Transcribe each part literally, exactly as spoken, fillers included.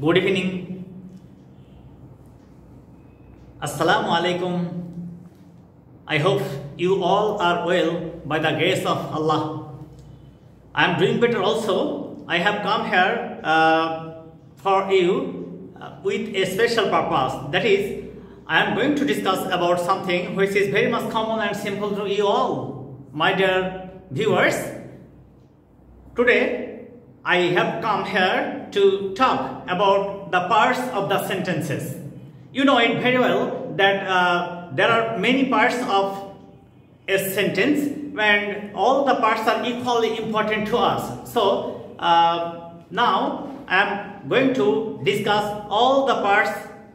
Good evening, assalamu alaikum. I hope you all are well by the grace of Allah. I am doing better also. I have come here uh, for you uh, with a special purpose, that is, I am going to discuss about something which is very much common and simple to you all, my dear viewers. Today I have come here to talk about the parts of the sentences. You know it very well that uh, there are many parts of a sentence, and all the parts are equally important to us. So uh, now I am going to discuss all the parts,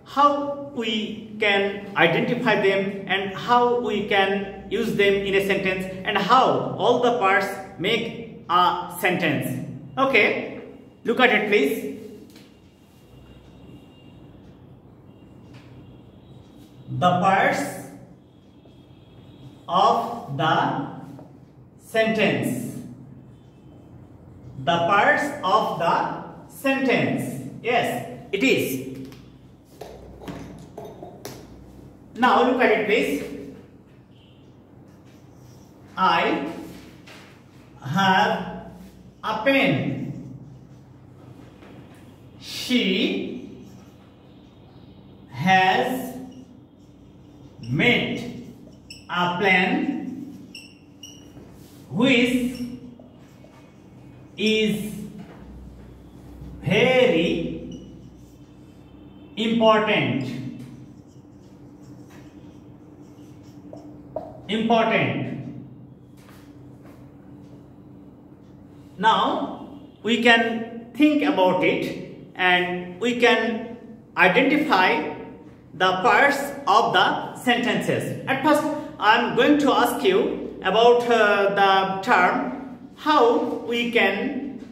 how we can identify them and how we can use them in a sentence, and how all the parts make a sentence. Okay, look at it please. The parts of the sentence. The parts of the sentence. Yes, it is. Now look at it please. I have a pen. She has made a plan which is very important. Important. Now we can think about it and we can identify the parts of the sentences. At first I am going to ask you about uh, the term how we can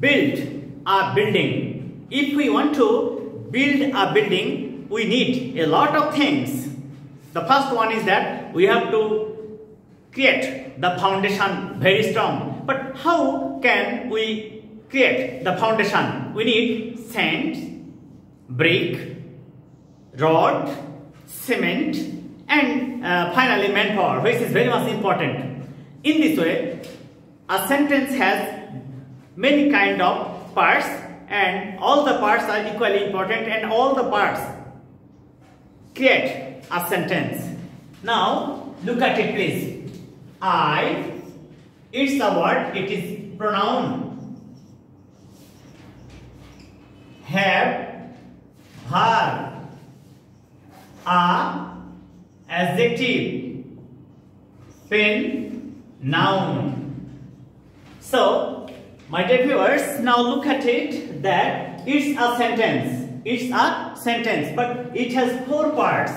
build a building. If we want to build a building, we need a lot of things. The first one is that we have to create the foundation very strong. But how can we create the foundation? We need sand, brick, rod, cement, and uh, finally manpower, which is very much important. In this way, a sentence has many kind of parts, and all the parts are equally important, and all the parts create a sentence. Now look at it please. I, it's a word, it is pronoun. Have, her, a, adjective, pen, noun. So my dear viewers, now look at it that it's a sentence. It's a sentence, but it has four parts.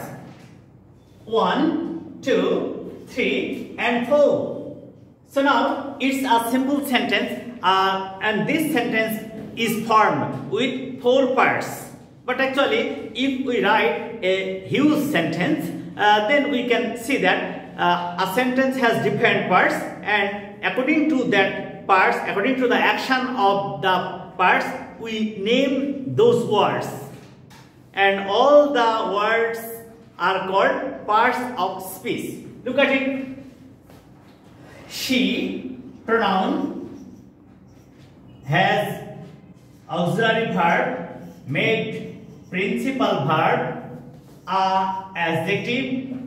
One, two, three, and four. So now it's a simple sentence, uh, and this sentence is formed with four parts. But actually, if we write a huge sentence, uh, then we can see that uh, a sentence has different parts, and according to that parts, according to the action of the parts, we name those words, and all the words are called parts of speech. Look at it. She, pronoun, has auxiliary verb, made principal verb, a adjective,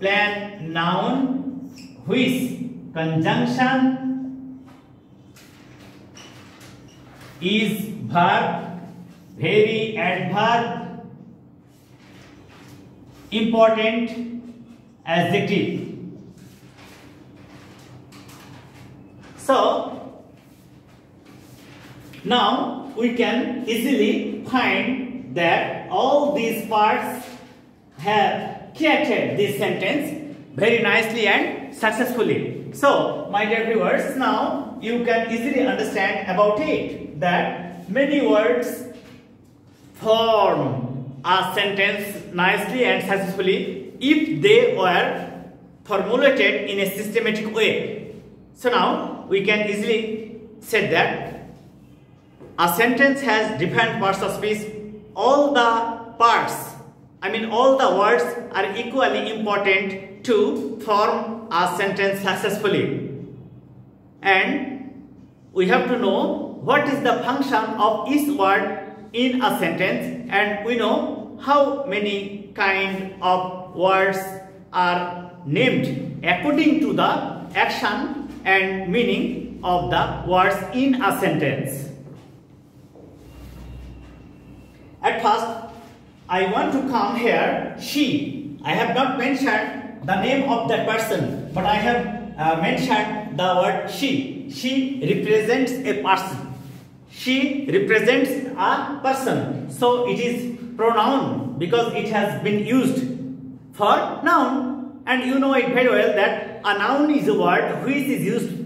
plan noun, which conjunction is verb, very adverb, important adjective. So now we can easily find that all these parts have created this sentence very nicely and successfully. So my dear viewers, now you can easily understand about it that many words form a sentence nicely and successfully if they were formulated in a systematic way. So now we can easily say that A sentence has different parts of speech. All the parts, I mean all the words are equally important to form a sentence successfully. And we have to know what is the function of each word in a sentence, and we know how many kind of words are named according to the action and meaning of the words in a sentence. At first, I want to come here, she. I have not mentioned the name of that person, but I have uh, mentioned the word she. She represents a person. She represents a person. So it is pronoun because it has been used for noun. And you know it very well that a noun is a word which is used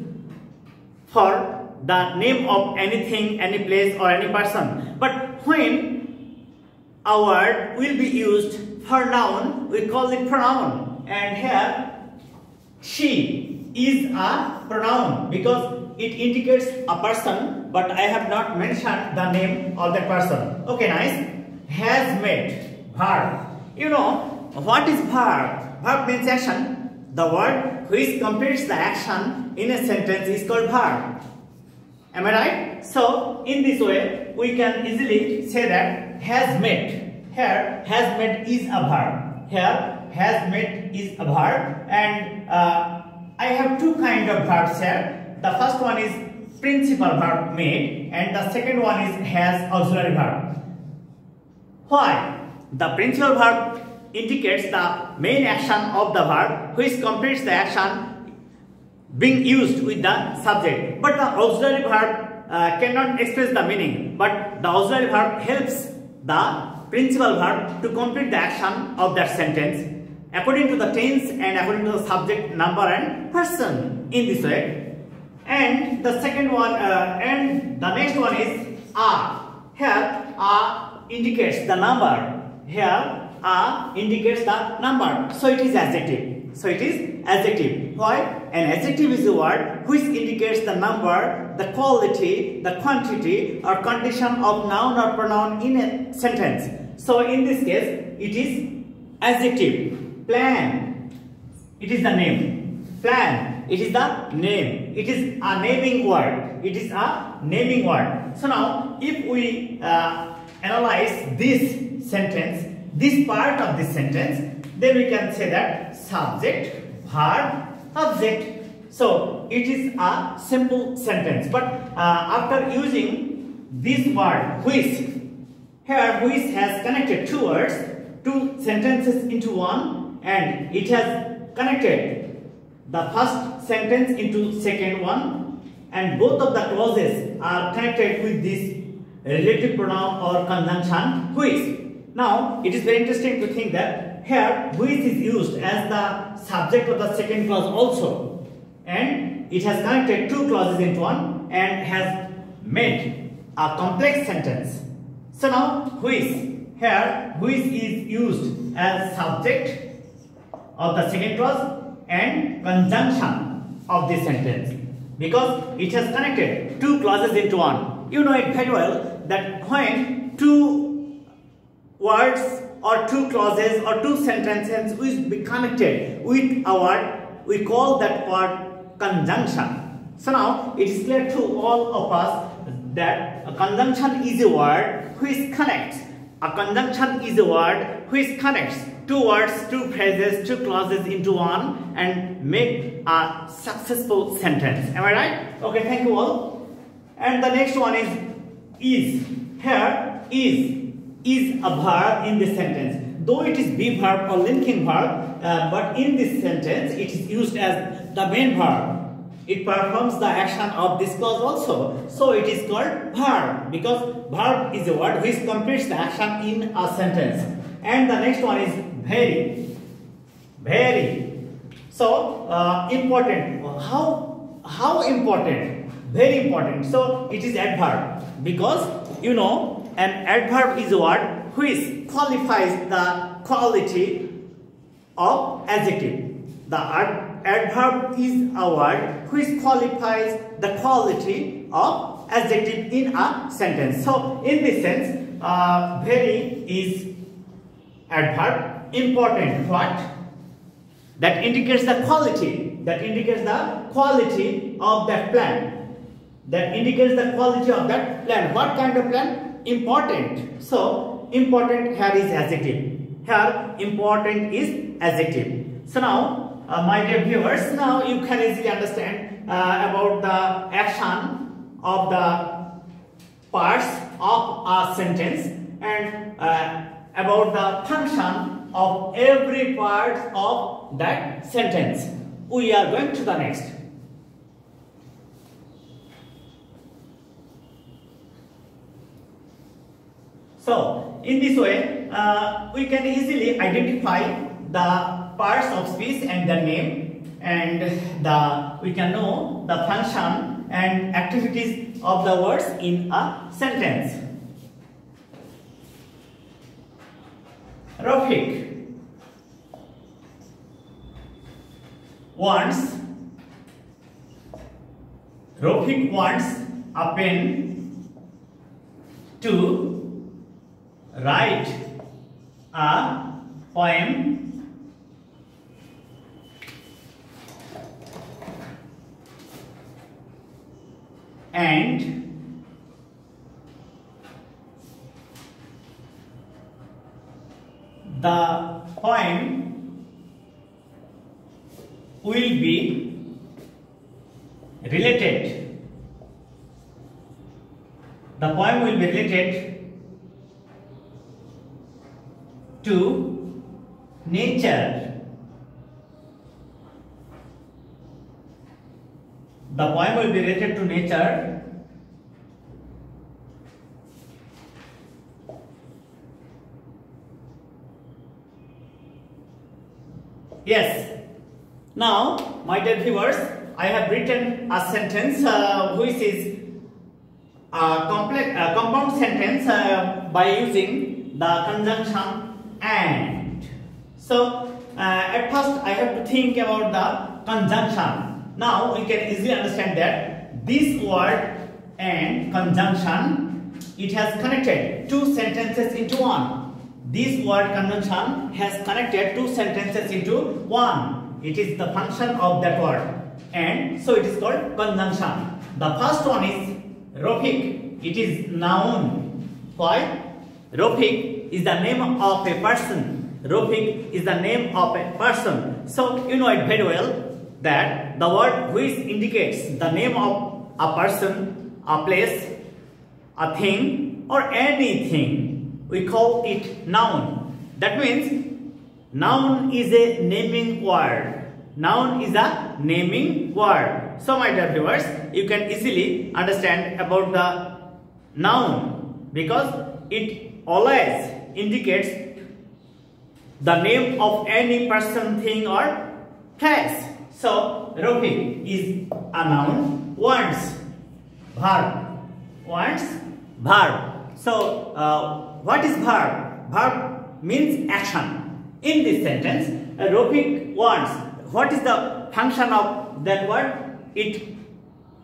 for the name of anything, any place or any person. But when a word will be used for noun, we call it pronoun. And here, she is a pronoun because it indicates a person, but I have not mentioned the name of that person. Okay, nice. Has made, verb. You know, what is verb? Verb means action. The word which completes the action in a sentence is called verb. Am I right? So, in this way, we can easily say that has made. Here, has made is a verb. Here, has made is a verb. And uh, I have two kinds of verbs here. The first one is principal verb, made, and the second one is has, auxiliary verb. Why? The principal verb indicates the main action of the verb, which completes the action being used with the subject. But the auxiliary verb uh, cannot express the meaning, but the auxiliary verb helps the principal verb to complete the action of that sentence according to the tense and according to the subject, number and person, in this way. And the second one uh, and the next one is a. Here a indicates the number. Here a indicates the number. So it is adjective. So it is adjective. Why? An adjective is a word which indicates the number, the quality, the quantity or condition of noun or pronoun in a sentence. So in this case, it is adjective. Plan, it is the name. Plan, it is the name. It is a naming word. It is a naming word. So now, if we uh, analyze this sentence, this part of this sentence, then we can say that subject, verb, object. So it is a simple sentence, but uh, after using this word which, here which has connected two words, two sentences into one, and it has connected the first sentence into second one, and both of the clauses are connected with this relative pronoun or conjunction which. Now it is very interesting to think that here which is used as the subject of the second clause also. And it has connected two clauses into one and has made a complex sentence. So now which, here which is used as subject of the second clause and conjunction of this sentence because it has connected two clauses into one. You know it very well that when two words or two clauses or two sentences will be connected with a word, we call that word conjunction. So now it is clear to all of us that a conjunction is a word which connects. A conjunction is a word which connects two words, two phrases, two clauses into one and make a successful sentence. Am I right? Okay, thank you all. And the next one is is. Here is is a verb in this sentence. Though it is be verb or linking verb, uh, but in this sentence it is used as the main verb. It performs the action of this clause also. So it is called verb because verb is a word which completes the action in a sentence. And the next one is very. Very. So uh, important. How, how important? Very important. So it is adverb because you know an adverb is a word which qualifies the quality of adjective. The adverb is a word which qualifies the quality of adjective in a sentence. So in this sense, uh, very is adverb. Important, what? That indicates the quality. That indicates the quality of that plan. That indicates the quality of that plan. What kind of plan? Important. So important here is adjective. Here important is adjective. So now uh, my dear viewers, now you can easily understand uh, about the action of the parts of a sentence and uh, about the function of every part of that sentence. We are going to the next. So in this way uh, we can easily identify the parts of speech and the name, and the we can know the function and activities of the words in a sentence. Rafiq wants Rafiq wants a pen to write a poem and the poem will be related. The poem will be related to nature. The poem will be related to nature. Yes. Now, my dear viewers, I have written a sentence uh, which is a complex, a compound sentence uh, by using the conjunction and. So, uh, at first I have to think about the conjunction. Now, we can easily understand that this word and conjunction, it has connected two sentences into one. This word conjunction has connected two sentences into one. It is the function of that word, and so it is called conjunction. The first one is Rafiq. It is noun. Why? Rafiq is the name of a person. Rafiq is the name of a person. So you know it very well that the word which indicates the name of a person, a place, a thing, or anything, we call it noun. That means noun is a naming word. Noun is a naming word. So my dear viewers, you can easily understand about the noun because it always indicates the name of any person, thing, or place. So Rafiq is a noun. Wants, verb. Wants, verb. So uh, what is verb? Verb means action. In this sentence, Rafiq wants. What is the function of that word? It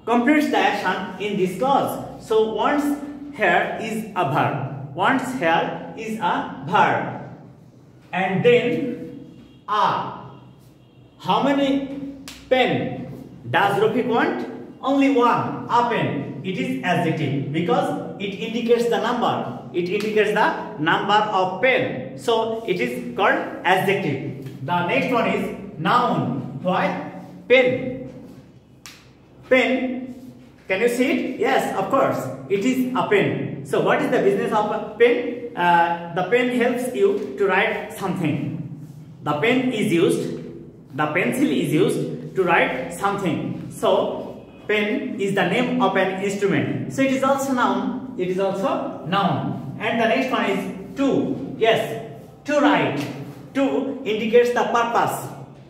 completes the action in this clause. So wants here is a verb. Wants here is a verb. And then a. How many pen does Rafiq want? Only one, a pen. It is adjective because it indicates the number. It indicates the number of pen. So it is called adjective. The next one is noun. Why? Pen. Pen. Can you see it? Yes, of course. It is a pen. So what is the business of a pen? Uh, the pen helps you to write something. The pen is used. The pencil is used to write something. So pen is the name of an instrument. So it is also noun. It is also noun. And the next one is to. Yes, to write. To indicates the purpose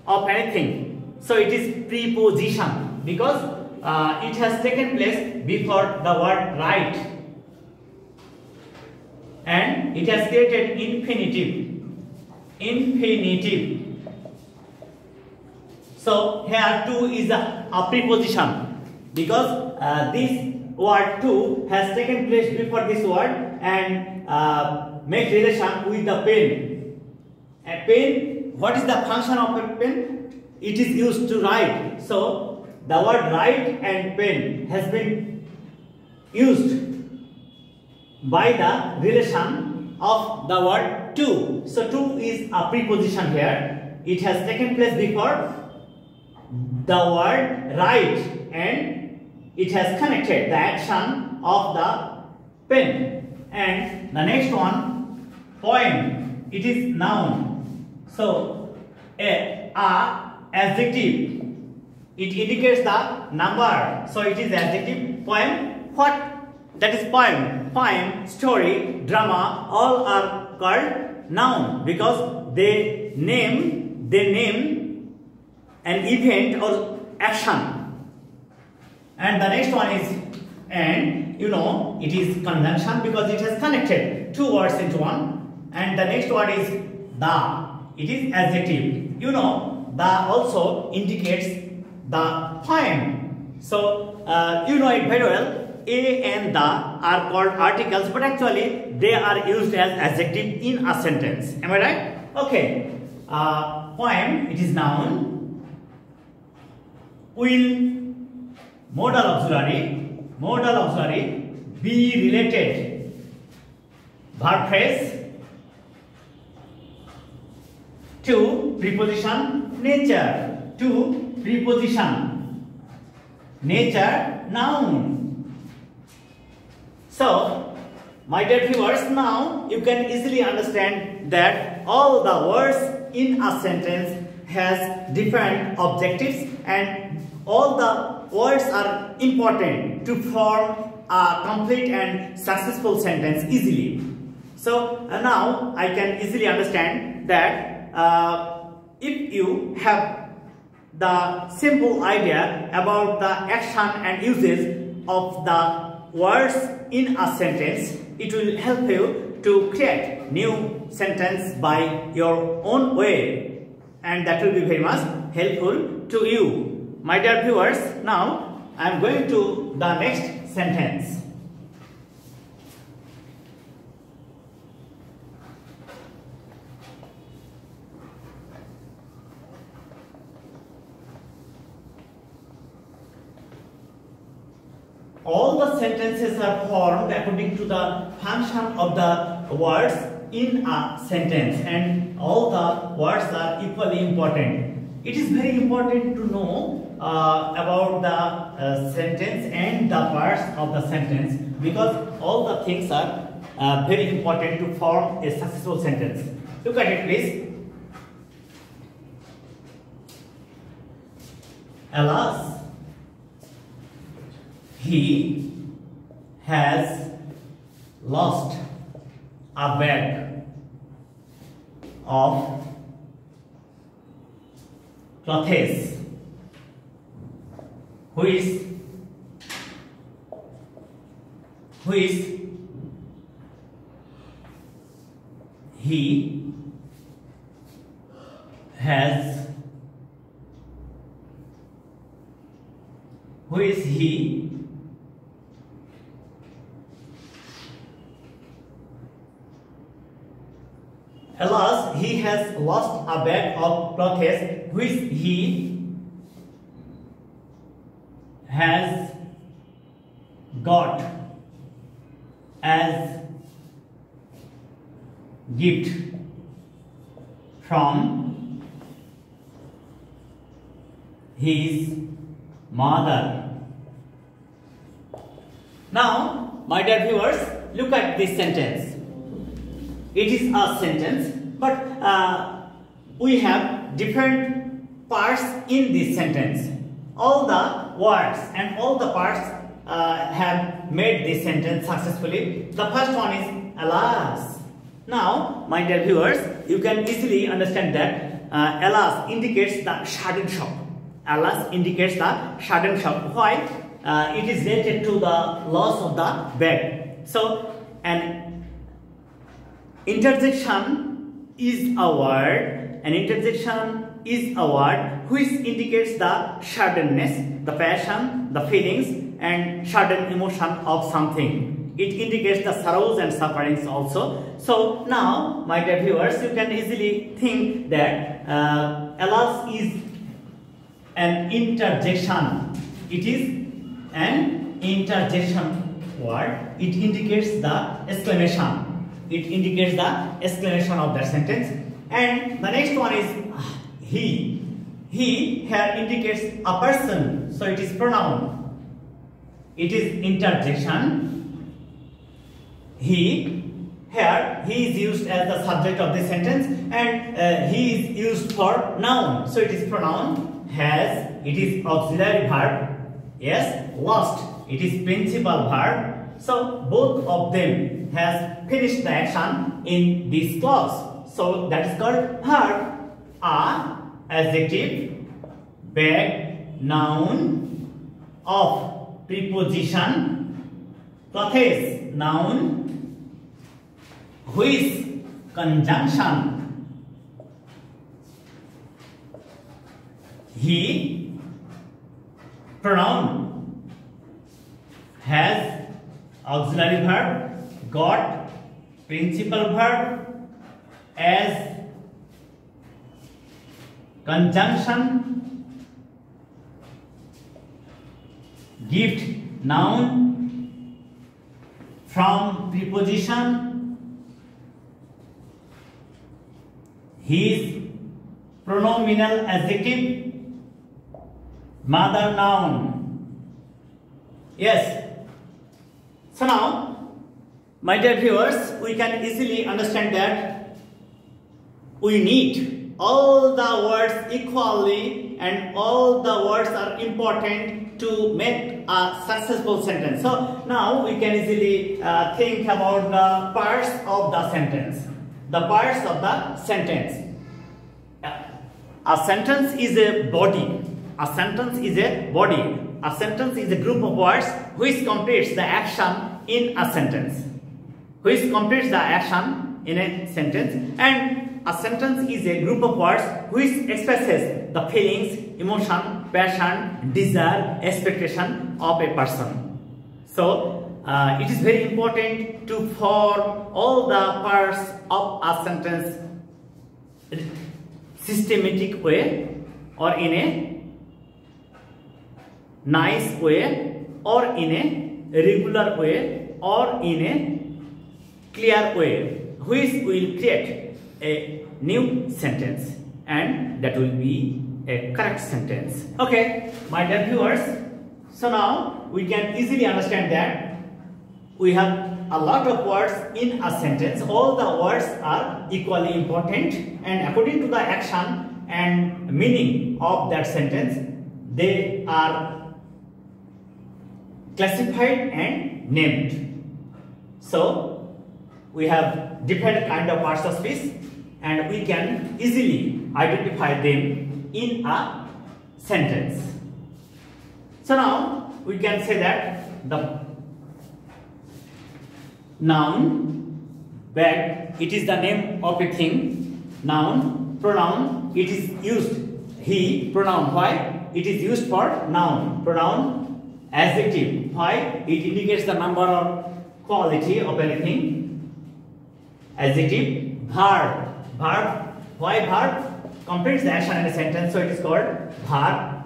of anything. So it is preposition because uh, it has taken place before the word write. And it has created infinitive. Infinitive. So here to is a, a preposition because uh, this word two has taken place before this word and uh, makes relation with the pen. A pen, what is the function of a pen? It is used to write. So the word write and pen has been used by the relation of the word to. So to is a preposition here. It has taken place before the word write and it has connected the action of the pen. And the next one, poem, it is noun. So a, a adjective, it indicates the number, so it is adjective. Poem, what? That is poem. Poem, story, drama, all are called noun because they name, they name an event or action. And the next one is and, you know, it is conjunction because it has connected two words into one. And the next word is the. It is adjective. You know, the also indicates the poem. So, uh, you know it very well. A and the are called articles, but actually they are used as adjective in a sentence. Am I right? Okay. Uh, poem, it is noun. Will, modal auxiliary, modal auxiliary, be related. Verb phrase. To, preposition, nature. To, preposition, nature, noun. So, my dear viewers, now you can easily understand that all the words in a sentence has different objectives and all the words are important to form a complete and successful sentence easily. So, uh, now I can easily understand that uh, if you have the simple idea about the action and uses of the words in a sentence, it will help you to create new sentence by your own way, and that will be very much helpful to you. My dear viewers, now I am going to the next sentence. All the sentences are formed according to the function of the words in a sentence, and all the words are equally important. It is very important to know uh, about the uh, sentence and the parts of the sentence because all the things are uh, very important to form a successful sentence. Look at it, please. Alas, he has lost a bag of clothes which, which he has which he Alas, he has lost a bag of clothes which he has got as gift from his mother. Now, my dear viewers, look at this sentence. It is a sentence, but uh, we have different parts in this sentence. All the words and all the parts uh, have made this sentence successfully. The first one is alas. Now, my dear viewers, you can easily understand that uh, alas indicates the sudden shock. Alas indicates the sudden shock. Why? Uh, it is related to the loss of the bag. So, an interjection is a word, an interjection is a word which indicates the suddenness, the passion, the feelings and sudden emotion of something. It indicates the sorrows and sufferings also. So now, my dear viewers, you can easily think that uh, alas is an interjection. It is an interjection word. It indicates the exclamation. It indicates the exclamation of that sentence. And the next one is he. He here indicates a person, so it is pronoun. It is interjection. He here he is used as the subject of this sentence, and uh, he is used for noun, so it is pronoun. Has, it is auxiliary verb. Yes, lost, it is principal verb. So both of them has finished the action in this clause. So that is called verb. A, adjective, bag, noun, of, preposition, pathes, noun, which, conjunction. He, pronoun. Has, auxiliary verb. Got, principal verb. As, conjunction. Gift, noun. From, preposition. His, pronominal adjective. Mother, noun. Yes. So now, my dear viewers, we can easily understand that we need all the words equally, and all the words are important to make a successful sentence. So now we can easily uh, think about the parts of the sentence. The parts of the sentence. A sentence is a body. A sentence is a body. A sentence is a group of words which completes the action in a sentence. Which completes the action in a sentence. And a sentence is a group of words which expresses the feelings, emotion, passion, desire, expectation of a person. So, uh, it is very important to form all the parts of a sentence in a systematic way, or in a nice way, or in a regular way, or in a clear way, which will create a new sentence, and that will be a correct sentence. Okay, my dear viewers, so now we can easily understand that we have a lot of words in a sentence. All the words are equally important, and according to the action and meaning of that sentence, they are classified and named. So we have different kind of parts of speech, and we can easily identify them in a sentence. So now we can say that the noun, bag, it is the name of a thing. Noun, pronoun, it is used. He, pronoun, why? It is used for noun. Pronoun, adjective, why? It indicates the number or quality of anything. Adjective, verb. Verb, why verb? Completes the action in a sentence, so it is called verb.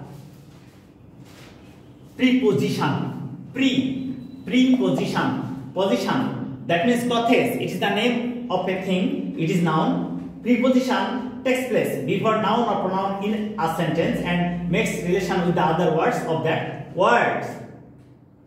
Preposition, pre, preposition, position, that means pathes, it is the name of a thing, it is noun. Preposition takes place before noun or pronoun in a sentence and makes relation with the other words of that words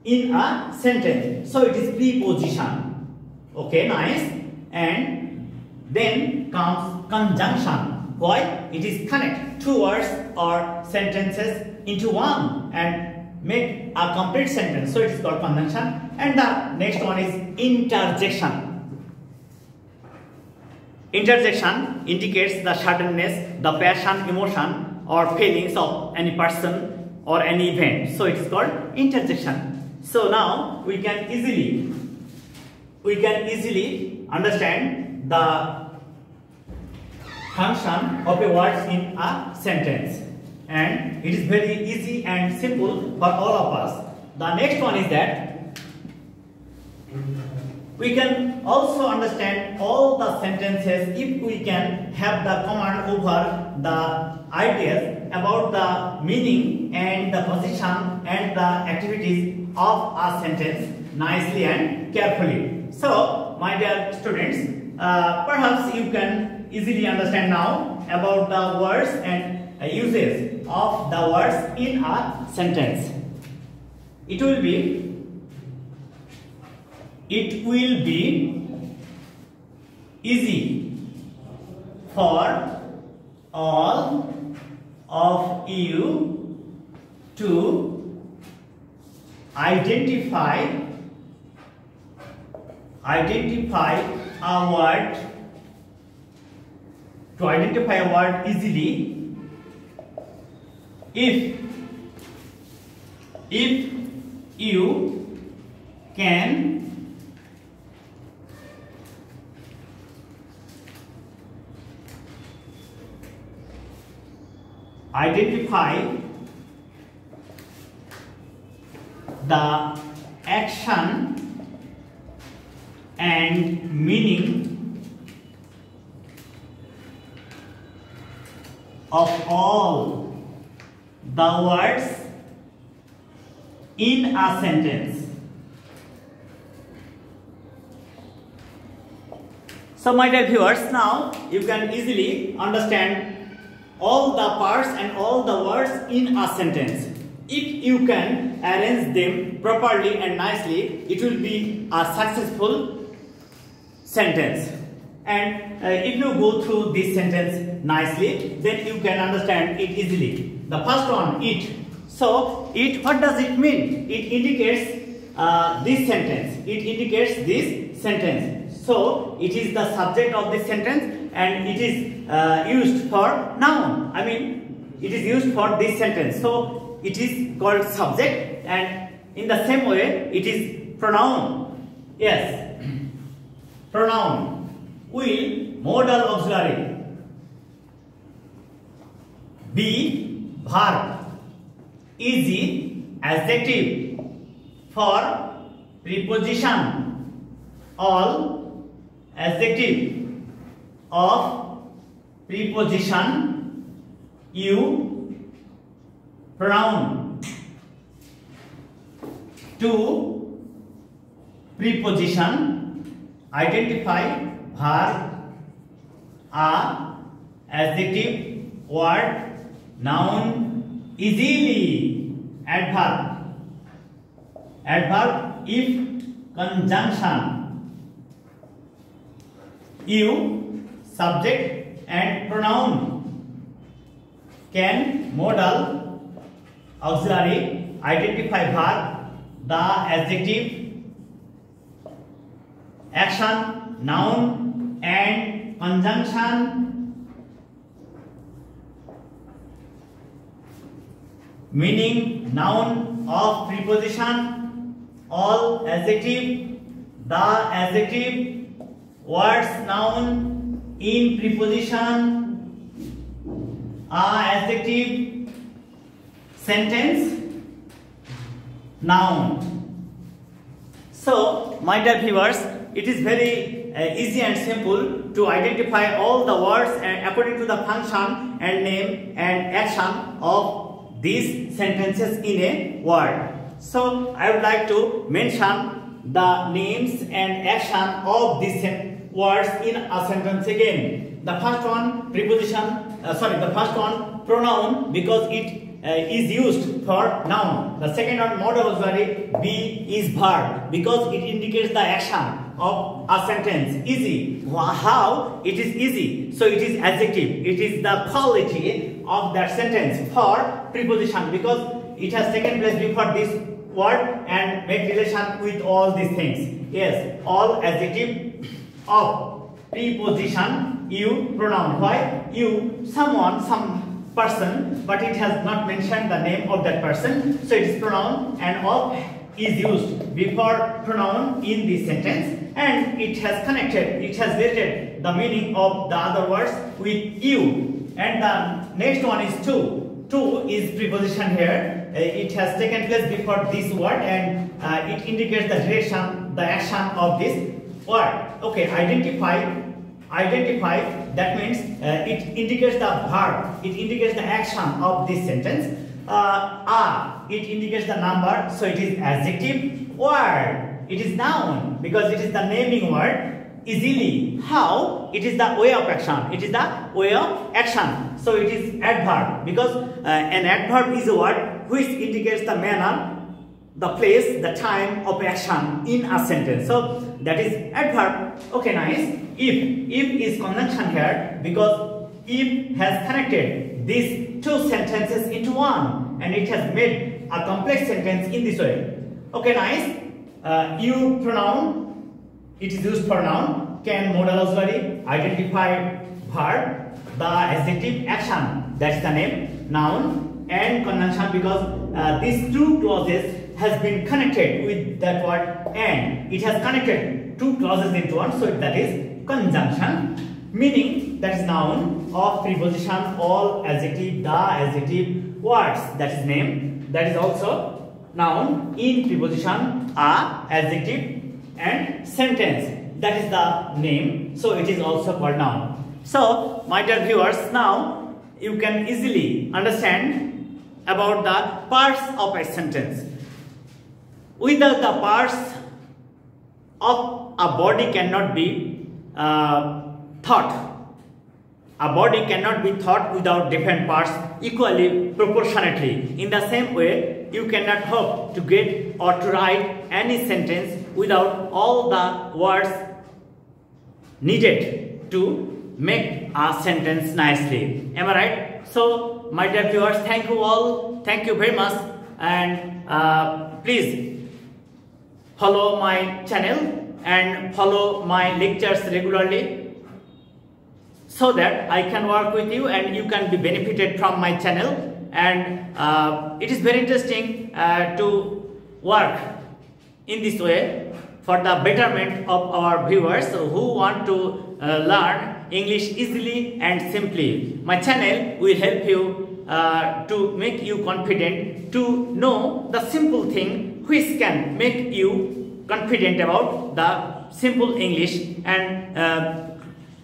in a sentence, so it is preposition. Okay, nice. And then comes conjunction. Why? It is connect two words or sentences into one and make a complete sentence. So it is called conjunction. And the next one is interjection. Interjection indicates the suddenness, the passion, emotion or feelings of any person or any event. So it is called interjection. So now we can easily, we can easily understand the function of a word in a sentence, and it is very easy and simple for all of us. The next one is that we can also understand all the sentences if we can have the command over the ideas about the meaning and the position and the activities of a sentence nicely and carefully. So, my dear students, uh, perhaps you can easily understand now about the words and uh, uses of the words in a sentence. It will be It will be easy for all of you to identify identify a word to identify a word easily if if you can identify the action and meaning of all the words in a sentence. So, my dear viewers, now you can easily understand all the parts and all the words in a sentence. If you can arrange them properly and nicely, it will be a successful sentence. And uh, if you go through this sentence nicely, then you can understand it easily. The first one, it. So, it, what does it mean? It indicates uh, this sentence. It indicates this sentence. So, it is the subject of this sentence. And it is uh, used for noun. I mean, it is used for this sentence. So, it is called subject, and in the same way, it is pronoun. Yes, pronoun. Will, modal auxiliary. Be, verb. Easy, adjective. For, preposition. All, adjective. Of, preposition. You, pronoun. To, preposition. Identify, verb. A, adjective. Word, noun. Easily, adverb. Adverb, if, conjunction. You, subject and pronoun. Can, modal, auxiliary. Identify, verb. The, adjective. Action, noun, and conjunction. Meaning, noun, of, preposition. All, adjective. The, adjective. Words, noun. In, preposition. A, adjective. Sentence, noun. So, my dear viewers, it is very uh, easy and simple to identify all the words and according to the function and name and action of these sentences in a word. So, I would like to mention the names and action of these sentences. Words in a sentence again. The first one, preposition, uh, sorry, the first one, pronoun, because it uh, is used for noun. The second one, modal auxiliary. Be, is verb, because it indicates the action of a sentence. Easy. How? It is easy. So it is adjective. It is the quality of that sentence. For, preposition, because it has taken place before this word and make relation with all these things. Yes, all adjective. Of, preposition. You, pronoun. Why? You, someone, some person, but it has not mentioned the name of that person, so it is pronoun, and of is used before pronoun in this sentence, and it has connected, it has related the meaning of the other words with you. And the next one is to. To is preposition here, it has taken place before this word, and uh, it indicates the direction, the action of this word. Okay, identify. Identify, that means uh, it indicates the verb, it indicates the action of this sentence. Uh, are, it indicates the number, so it is adjective. Word, it is noun, because it is the naming word. Easily, how, it is the way of action, it is the way of action, so it is adverb, because uh, an adverb is a word which indicates the manner, the place, the time of action in a sentence, so that is adverb. Okay, nice. If, if is conjunction here, because if has connected these two sentences into one, and it has made a complex sentence in this way. Okay, nice. Uh, you pronoun, it is used for noun, can modal auxiliary, identify verb, the adjective action, that's the name, noun, and conjunction, because uh, these two clauses has been connected with that word and, it has connected two clauses into one, so that is conjunction, meaning that is noun of preposition, all, adjective, the adjective, words, that is name, that is also noun in preposition, a, adjective, and sentence, that is the name, so it is also called noun. So my dear viewers, now you can easily understand about the parts of a sentence. Without the parts of a body cannot be Uh, thought. A body cannot be thought without different parts equally proportionately. In the same way, you cannot hope to get or to write any sentence without all the words needed to make a sentence nicely. Am I right? So, my dear viewers, thank you all. Thank you very much. And uh, please follow my channel and follow my lectures regularly, so that I can work with you and you can be benefited from my channel. And uh, it is very interesting uh, to work in this way for the betterment of our viewers who want to uh, learn English easily and simply. My channel will help you uh, to make you confident to know the simple thing which can make you confident about the simple English, and uh,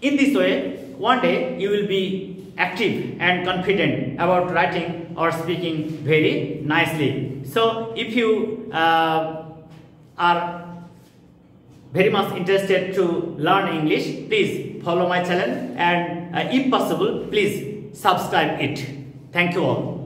in this way one day you will be active and confident about writing or speaking very nicely. So if you uh, are very much interested to learn English, please follow my channel, and uh, if possible please subscribe it. Thank you all.